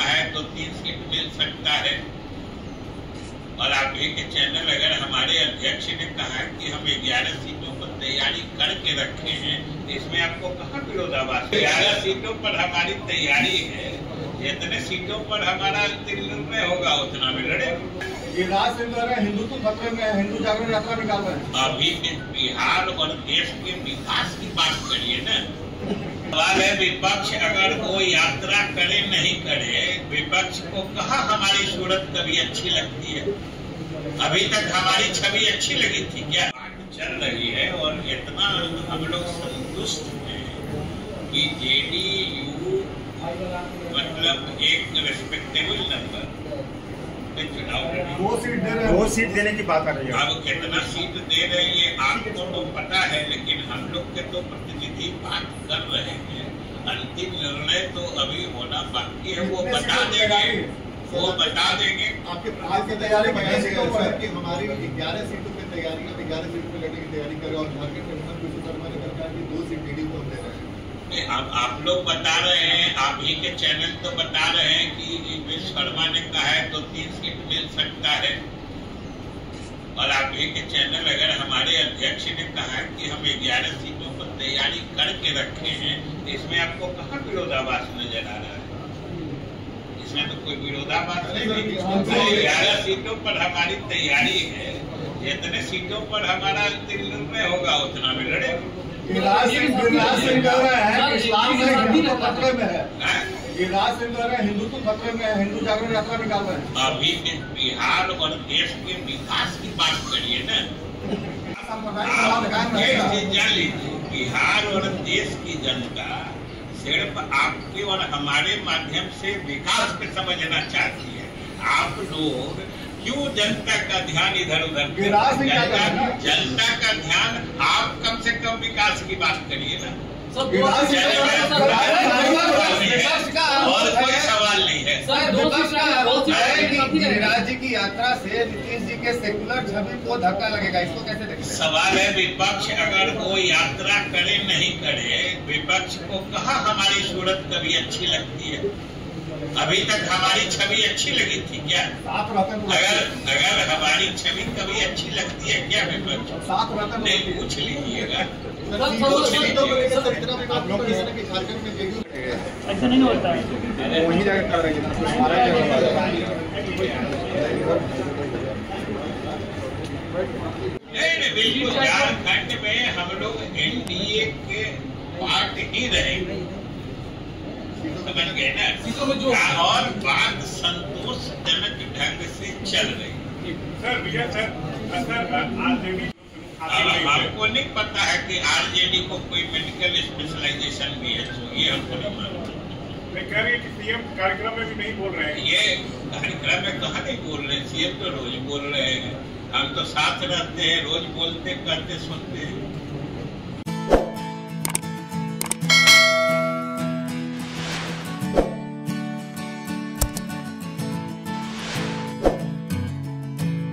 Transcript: सकता है तो 3 सीट मिल सकता है। और आप ही के चैनल अगर हमारे अध्यक्ष ने कहा कि हम 11 सीटों पर तैयारी करके रखे हैं, इसमें आपको कहाँ विरोधाभास? 11 सीटों पर हमारी तैयारी है, जितने सीटों पर हमारा अंतिम निर्णय होगा उतना में लड़ेगा। ये राज हिंदुत्व खतरे में, हिंदू जागरण यात्रा निकाल रहे हैं। अभी बिहार और देश के विकास की बात करिए ना। सवाल है विपक्ष अगर वो यात्रा करे नहीं करे, विपक्ष को कहा हमारी सूरत कभी अच्छी लगती है? अभी तक हमारी छवि अच्छी लगी थी क्या? चल रही है और इतना हम लोग संतुष्ट हैं कि जेडीयू मतलब एक रिस्पेक्टेबल नंबर दो सीट देने की बात कर रही है। अब कितना सीट दे रहे हैं आपको तो पता है, लेकिन हम लोग के तो प्रतिनिधि बात कर रहे हैं, अंतिम निर्णय तो अभी होना बाकी है। वो बता देंगे, आपके आज की तैयारी कि हमारी 11 सीटों की तैयारी है, 11 सीटों पे लड़ने की तैयारी कर रहे हैं और झारखंड में कुछ हमारी सरकार की 2 सीट जेडीयू को दे रहे हैं। आप लोग बता रहे हैं, आप ही के चैनल तो बता रहे हैं कि विश शर्मा ने कहा है तो 3 सीट मिल सकता है। और आप ही के चैनल अगर हमारे अध्यक्ष ने कहा कि हम 11 सीटों पर तैयारी करके रखे हैं, इसमें आपको कहाँ विरोधाभास नजर आ रहा है? इसमें तो कोई विरोधाभास नहीं। 11 सीटों पर हमारी तैयारी है, जितने सीटों पर हमारा अंतिम निर्णय होगा उतना में लड़ेगा। हिंदुत्व खतरे में, हिंदू जागरण यात्रा निकाल रहे हैं। अभी बिहार और देश के विकास की बात करिए ना। बिहार और देश की जनता सिर्फ आपके और हमारे माध्यम से विकास पे समझना चाहती है। आप लोग क्यों जनता का ध्यान इधर उधर? जनता का ध्यान आप कम से कम विकास की बात करिए ना। और कोई सवाल नहीं है। गिरिराज जी की यात्रा से नीतीश जी के सेक्युलर छवि को धक्का लगेगा, इसको कैसे देखेंगे? सवाल है विपक्ष अगर वो यात्रा करे नहीं करे, विपक्ष को कहा हमारी सूरत कभी अच्छी लगती है? अभी तक हमारी छवि अच्छी लगी थी क्या? अगर हमारी छवि कभी अच्छी लगती है क्या? नहीं, पूछ लीजिएगा। ऐसा नहीं होता है। बिल्कुल झारखंड में हम लोग एनडीए के पार्ट ही रहेंगे, समझ गए ना। और बात संतोषजनक ढंग से चल रही सर। भैया सर आरजेडी, अब आपको नहीं पता है कि आरजेडी को कोई मेडिकल स्पेशलाइजेशन भी है, तो ये हमको नहीं मालूम। मैं कह रही कि सीएम कार्यक्रम में भी नहीं बोल रहे हैं। ये कार्यक्रम में कहाँ नहीं बोल रहे? सीएम तो रोज बोल रहे हैं। हम तो साथ रहते हैं, रोज बोलते, करते, सुनते हैं।